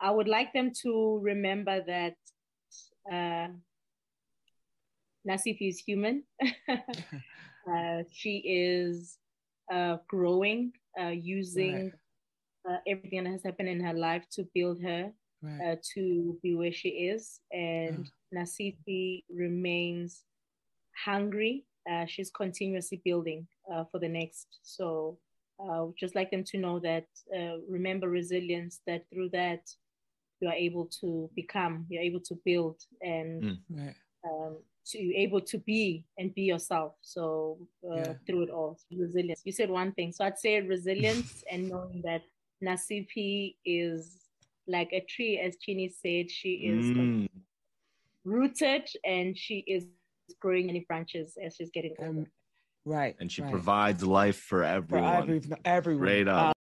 I would like them to remember that Nasiphi is human. She is growing, using everything that has happened in her life to build her to be where she is. And Nasiphi remains hungry. She's continuously building for the next. So just like them to know that, remember resilience, that through that you are able to become, you're able to build, and you're able to be and be yourself. So through it all, resilience. You said one thing. So I'd say resilience and knowing that Nasiphi is like a tree, as Chini said, she is rooted and she is growing any branches as she's getting older. Right. And she provides life for everyone. Great up.